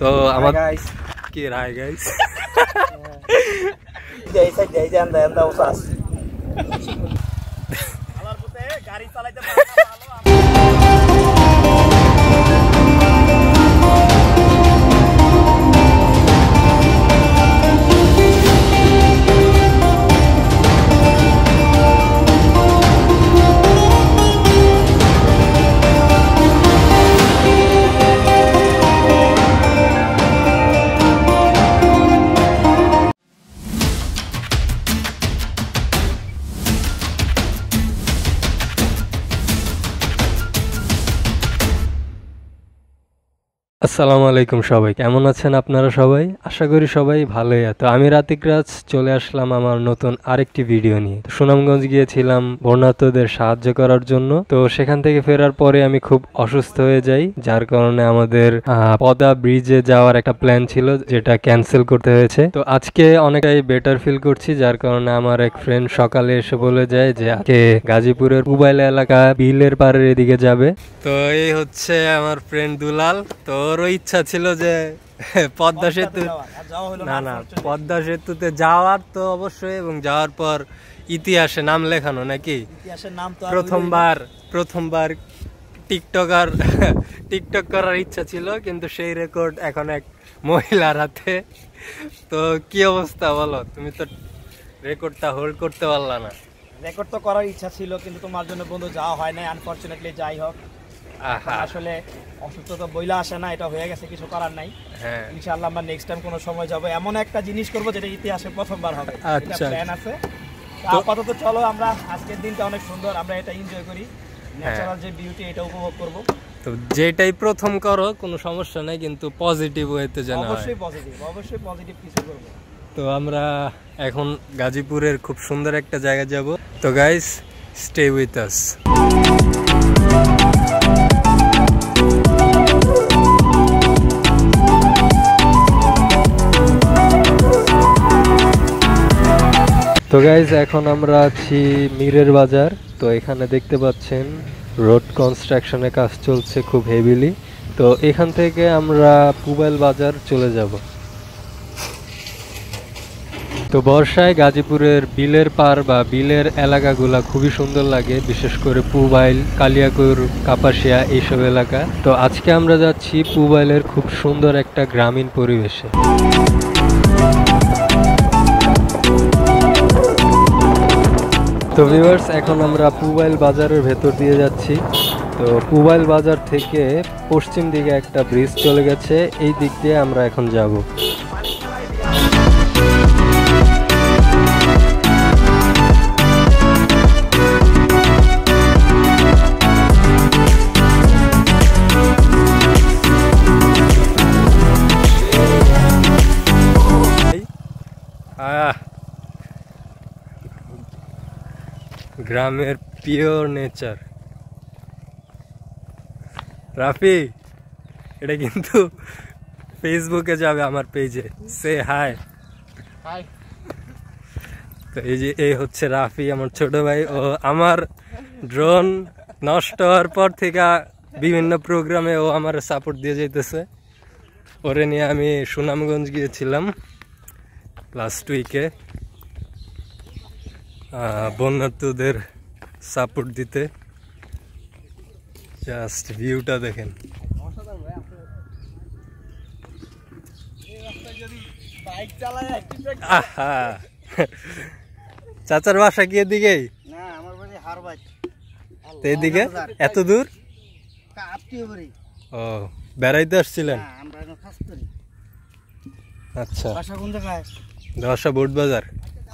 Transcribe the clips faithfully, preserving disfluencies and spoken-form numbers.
তো আমার কি রাই গাইস जैसा जय জানদা এন্ড আওসাস আমার পুতে গাড়ি চালাতে পারে না আসসালামু আলাইকুম সবাই, কেমন আছেন আপনারা? সবাই আশা করি সবাই ভালোই। তো আমি রাতিক রাজ চলে আসলাম আমার নতুন আরেকটি ভিডিও নিয়ে। তো সুনামগঞ্জ গিয়েছিলাম বন্যার্তদের সাহায্য করার জন্য। তো সেখান থেকে ফেরার পরে আমি খুব অসুস্থ হয়ে যাই, যার কারণে আমাদের পদা ব্রিজে যাওয়ার একটা প্ল্যান ছিল যেটা ক্যান্সেল করতে হয়েছে। তো আজকে অনেকটাই বেটার ফিল করছি, যার কারণে আমার এক ফ্রেন্ড সকালে এসে বলে যায় যে আজকে গাজীপুরের পুবাইল এলাকা বিলের পাড়ের এদিকে যাবে। তো এই হচ্ছে আমার ফ্রেন্ড দুলাল। তো ওর ইচ্ছা ছিল যে পদ্মা সেতু, না না পদ্মা সেতুতে যাওয়ার তো অবশ্যই, এবং যাওয়ার পর ইতিহাসে নাম লেখানো নাকি প্রথমবার প্রথমবার টিকটকার টিকটক করার ইচ্ছা ছিল, কিন্তু সেই রেকর্ড এখন এক মহিলার হাতে। তো কি অবস্থা বলো, তুমি তো রেকর্ডটা হোল্ড করতে পারলা না। রেকর্ড তো করার ইচ্ছা ছিল কিন্তু তোমার জন্য বন্ধু যাওয়া হয় না আনফরচুনেটলি। যাই হোক, আসলে অসুস্থ তো বইলা আসে না, এটা হয়ে গেছে, কিছু করার নাই। ইনশাআল্লাহ আমরা নেক্সট টাইম কোন সময় যাব, এমন একটা জিনিস করব যেটা ইতিহাসে প্রথমবার হবে, এটা প্ল্যান আছে। আপাতত চলো আমরা আজকের দিনটা অনেক সুন্দর, আমরা এটা এনজয় করি, ন্যাচারাল যে বিউটি এটা উপভোগ করব। তো যেটাই প্রথম করো কোনো সমস্যা নাই, কিন্তু পজিটিভ হইতে জানা হয়। অবশ্যই পজিটিভ, অবশ্যই পজিটিভ কিছু করব। তো আমরা এখন গাজীপুরের খুব সুন্দর একটা জায়গা যাব। তো গাইস স্টে উইথ আস। তো গাইজ এখন আমরা আছি মীরের বাজার। তো এখানে দেখতে পাচ্ছেন রোড কনস্ট্রাকশনের কাজ চলছে খুব হেভিলি। তো এখান থেকে আমরা পুবাইল বাজার চলে যাব। তো বর্ষায় গাজীপুরের বিলের পার বা বিলের এলাকাগুলো খুবই সুন্দর লাগে, বিশেষ করে পুবাইল, কালিয়াকুর, কাপাসিয়া এইসব এলাকা। তো আজকে আমরা যাচ্ছি পুবাইলের খুব সুন্দর একটা গ্রামীণ পরিবেশে। তো ভিউয়ার্স এখন আমরা পুবাইল বাজারের ভেতর দিয়ে যাচ্ছি। তো পুবাইল বাজার থেকে পশ্চিম দিকে একটা ব্রিজ চলে গেছে, এই দিক দিয়ে আমরা এখন যাব। গ্রামের পিওর নেচার। রাফি এটা কিন্তু ফেসবুকে যাবে আমার পেজে, সে হাই হাই। তো এই যে এই হচ্ছে রাফি, আমার ছোট ভাই। ও আমার ড্রোন নষ্ট হওয়ার পর থেকে বিভিন্ন প্রোগ্রামে ও আমার সাপোর্ট দিয়ে যেতেছে। ওরে নিয়ে আমি সুনামগঞ্জ গিয়েছিলাম লাস্ট উইকে বন্যার্থদের সাপোর্ট দিতে। জাস্ট ভিউটা দেখেন। চাচার বাসা কি এদিকে? এদিকে এত দূর? ও বেড়াইতে আসছিলেন? আচ্ছা, দশা বোট বাজার।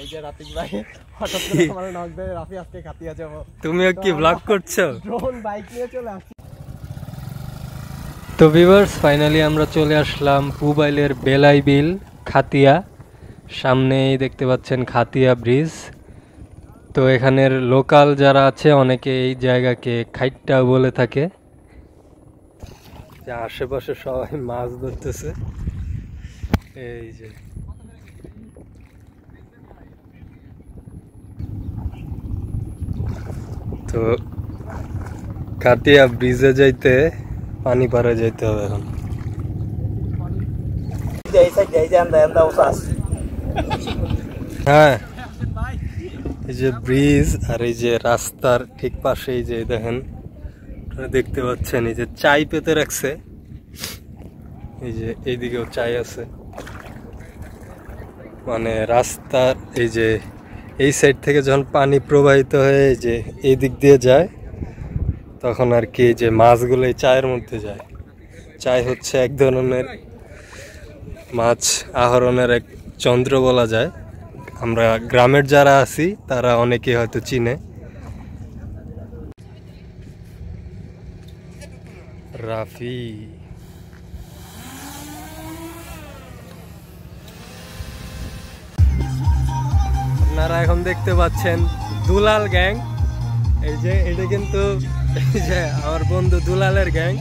এই যে রাতিক ভাই হঠাৎ করে আমার নক দেয়, রাফি আজকে খাতিয়া যাব। তুমি কি ব্লগ করছো? ড্রোন বাইক নিয়ে চলে আসছি। তো ভিউয়ার্স, ফাইনালি আমরা চলে আসলাম পুবাইলের বেলাই বিল খাতিয়া। সামনেই দেখতে পাচ্ছেন খাতিয়া ব্রিজ। তো এখানের লোকাল যারা আছে অনেকে এই জায়গাকে খাইট্টা বলে থাকে। যে আশেপাশে সবাই মাছ ধরতেছে। এই যে তো খাতিয়া ব্রিজে যাইতে পানি পারে যাইতে হবে। এখন হ্যাঁ, এই যে ব্রিজ আর এই যে রাস্তার ঠিক পাশেই যে দেখেন দেখতে পাচ্ছেন এই যে চাই পেতে রাখছে। এই যে এইদিকেও চাই আছে, মানে রাস্তার এই যে এই সাইড থেকে যখন পানি প্রবাহিত হয়ে এই যে এই দিক দিয়ে যায় তখন আর কি যে মাছগুলো এই চায়ের মধ্যে যায়। চাই হচ্ছে এক ধরনের মাছ আহরণের এক যন্ত্র বলা যায়। আমরা গ্রামের যারা আছি তারা অনেকে হয়তো চিনে। রাফি আপনারা এখন দেখতে পাচ্ছেন দুলাল গ্যাং। এই যে এটা কিন্তু আমার বন্ধু দুলালের গ্যাং।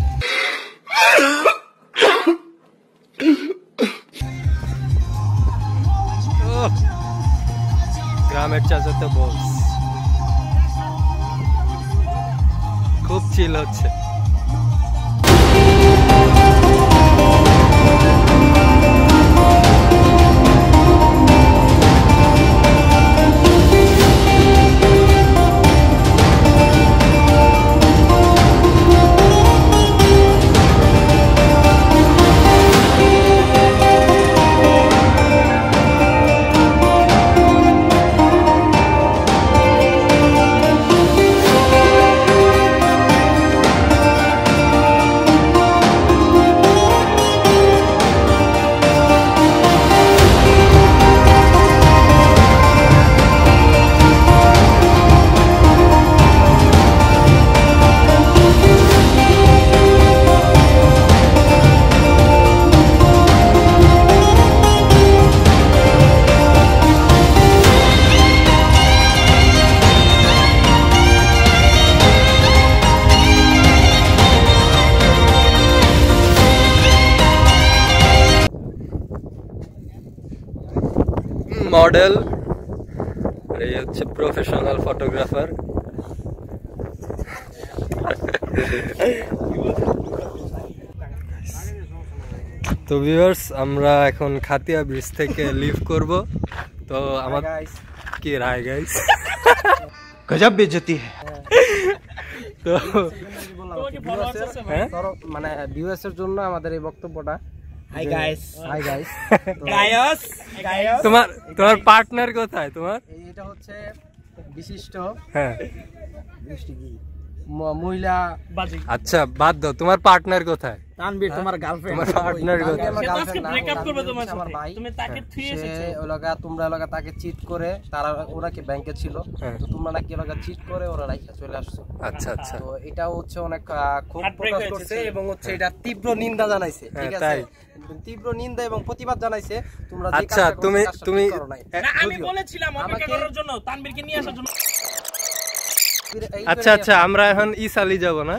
গ্রামের চাচাতে বস খুব চিল হচ্ছে। মডেল আর এই হচ্ছে প্রফেশনাল ফটোগ্রাফার। তো ভিউয়ার্স, আমরা এখন খাতিয়া ব্রিজ থেকে লিভ করব। তো আমার কি রায় গাইস, গজব বেজতি। তো মানে ভিউয়ার্স এর জন্য আমাদের এই বক্তব্যটা। Hi guys, hi guys. Guys guys তোমার তোমার পার্টনার কোথায়? তোমার এটা হচ্ছে বিশিষ্ট হ্যাঁ বৃষ্টি কি মহিলা। আচ্ছা বাদ দাও, তোমার পার্টনার কোথায়? তানবীর, তোমার গার্লফ্রেন্ড। তোমার পার্টনার কোথায়? আজকে ব্রেকআপ করবে তোমার সাথে, তুমি তাকে থুই এসেছো। ওই লগা তোমরা লগা তাকে চিট করে, তারা ওরা কি ব্যাংকে ছিল, তো তোমরা নাকি লগা চিট করে ওরা রাইখা চলে আসছো। আচ্ছা আচ্ছা, তো এটা হচ্ছে অনেক খুব প্রকাশ করছে এবং হচ্ছে এটা তীব্র নিন্দা জানাইছে। ঠিক আছে, তীব্র নিন্দা এবং প্রতিবাদ জানাইছে। তোমরা যে কাজটা করছো, তুমি তুমি আমি বলেছিলাম অপেক্ষা করার জন্য, তানবীরকে নিয়ে আসার জন্য। আচ্ছা আচ্ছা, আমরা এখন ইসালি যাব না?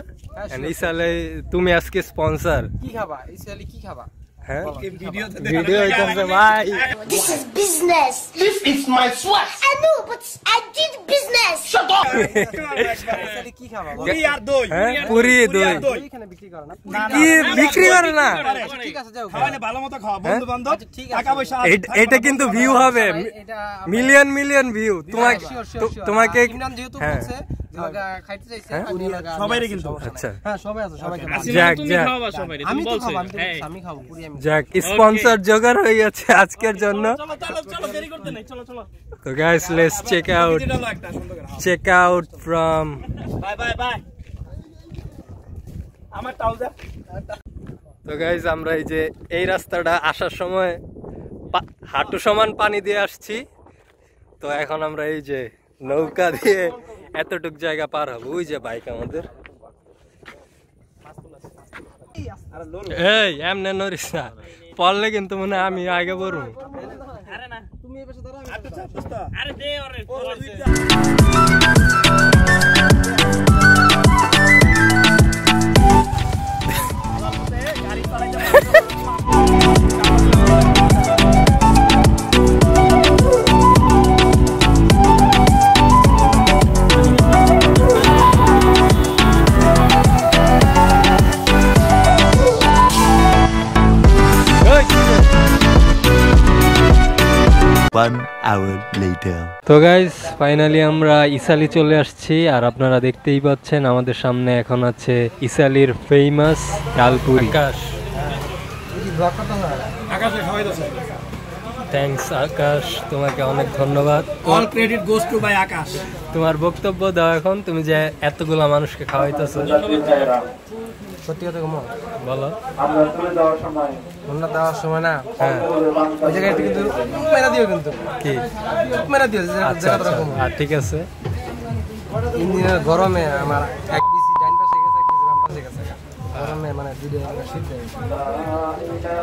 ইসালি তুমি আজকে স্পন্সর। কি খাবা ইসালি? কি খাবা? হ্যাঁ ভিডিওতে ভিডিও হইতাছে ভাই। This is business. This is my sweat. I know but I did business. Shut up. ইসালি কি খাবা? পুরি আর দই। পুরি দই এখানে বিক্রি করে না? কি বিক্রি করে না? ঠিক আছে, যাও খাওয়ালে ভালোমতো খাও বন্ধু বান্ধব। টাকা পয়সা এটা কিন্তু ভিউ হবে, মিলিয়ন মিলিয়ন ভিউ। তোমাকে তোমাকে ইমরান যেহেতু বলছে আমরা এই যে এই রাস্তাটা আসার সময় হাঁটু সমান পানি দিয়ে আসছি। তো এখন আমরা এই যে নৌকা দিয়ে এতটুক জায়গা পার হব। ওই যে বাইক আমাদের। এই এমনে নড়িস না, পড়লে কিন্তু মনে হয় আমি আগে পড়ব। তো গাইস ফাইনালি আমরা ইসালি চলে আসছি, আর আপনারা দেখতেই পাচ্ছেন আমাদের সামনে এখন আছে ইসালির ফেমাস ডালপুরি। আকাশ থ্যাঙ্কস আকাশ, তোমাকে অনেক ধন্যবাদ। All credit goes to by Akash. তোমার বক্তব্য দাও এখন, তুমি যে এতগুলা মানুষকে খাওয়াইতেছো। সত্যি কথা বলো, দেওয়ার সময় না ওই জায়গায় কিন্তু মেরা দিও, কিন্তু কি মেরা দিও। ঠিক আছে, গরমে আমার এক বিসি ডাইন পাশে গেছে, এক বিসি বাম পাশে গেছে, গরমে মানে দুটো শীত।